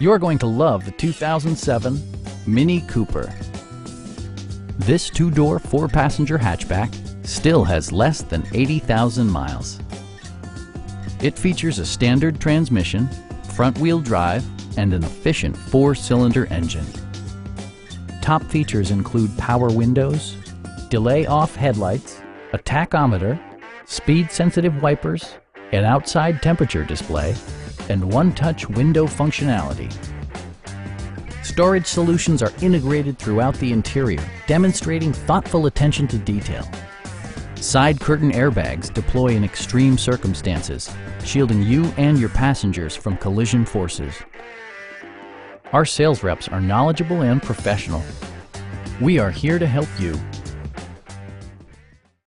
You're going to love the 2007 MINI Cooper. This two-door, four-passenger hatchback still has less than 80,000 miles. It features a standard transmission, front-wheel drive, and an efficient four-cylinder engine. Top features include power windows, delay-off headlights, a tachometer, speed-sensitive wipers, an outside temperature display, and one-touch window functionality. Storage solutions are integrated throughout the interior, demonstrating thoughtful attention to detail. Side curtain airbags deploy in extreme circumstances, shielding you and your passengers from collision forces. Our sales reps are knowledgeable and professional. We are here to help you.